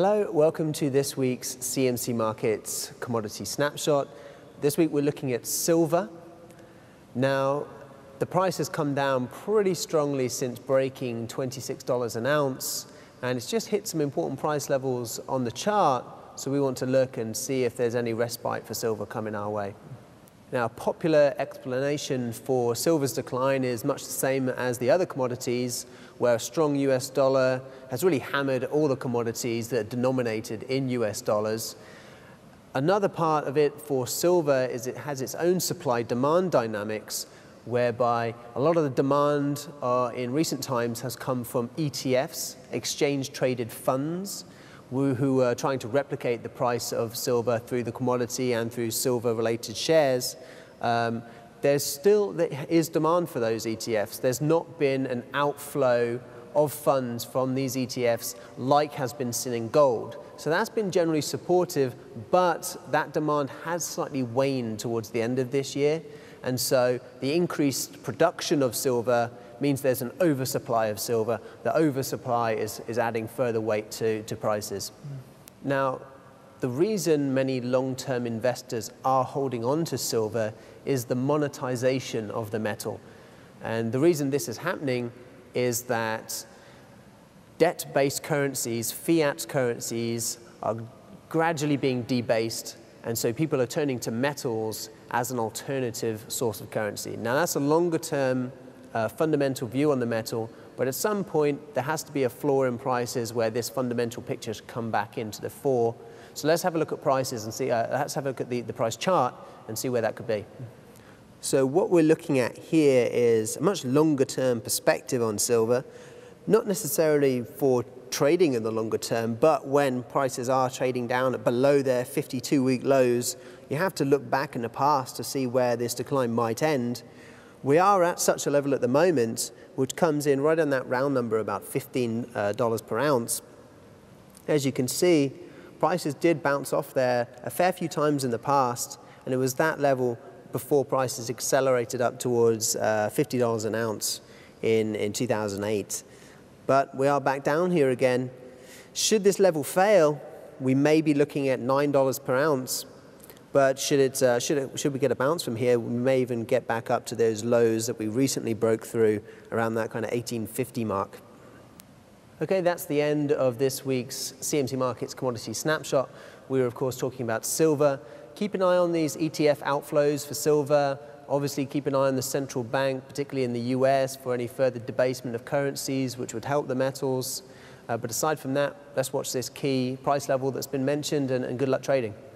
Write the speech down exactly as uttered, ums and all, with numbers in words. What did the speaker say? Hello, welcome to this week's C M C Markets Commodity Snapshot. This week we're looking at silver. Now, the price has come down pretty strongly since breaking twenty-six dollars an ounce, and it's just hit some important price levels on the chart, so we want to look and see if there's any respite for silver coming our way. Now, a popular explanation for silver's decline is much the same as the other commodities, where a strong U S dollar has really hammered all the commodities that are denominated in U S dollars. Another part of it for silver is it has its own supply-demand dynamics, whereby a lot of the demand uh, in recent times has come from E T Fs, exchange-traded funds, who are trying to replicate the price of silver through the commodity and through silver-related shares. Um, there's still there is demand for those E T Fs. There's not been an outflow of funds from these E T Fs like has been seen in gold. So that's been generally supportive, but that demand has slightly waned towards the end of this year. And so the increased production of silver means there's an oversupply of silver. The oversupply is, is adding further weight to, to prices. Mm. Now, the reason many long-term investors are holding on to silver is the monetization of the metal. And the reason this is happening is that debt-based currencies, fiat currencies, are gradually being debased, and so people are turning to metals as an alternative source of currency. Now, that's a longer-term Uh, fundamental view on the metal, but at some point there has to be a floor in prices where this fundamental picture has come back into the fore. So let's have a look at prices and see, uh, let's have a look at the, the price chart and see where that could be. So what we're looking at here is a much longer term perspective on silver, not necessarily for trading in the longer term, but when prices are trading down at below their fifty-two week lows, you have to look back in the past to see where this decline might end. We are at such a level at the moment, which comes in right on that round number, about fifteen dollars per ounce. As you can see, prices did bounce off there a fair few times in the past, and it was that level before prices accelerated up towards uh, fifty dollars an ounce in, in two thousand eight. But we are back down here again. Should this level fail, we may be looking at nine dollars per ounce. But should, it, uh, should, it, should we get a bounce from here, we may even get back up to those lows that we recently broke through around that kind of eighteen fifty mark. Okay, that's the end of this week's C M C Markets Commodity Snapshot. We were, of course, talking about silver. Keep an eye on these E T F outflows for silver. Obviously, keep an eye on the central bank, particularly in the U S, for any further debasement of currencies, which would help the metals. Uh, but aside from that, let's watch this key price level that's been mentioned, and, and good luck trading.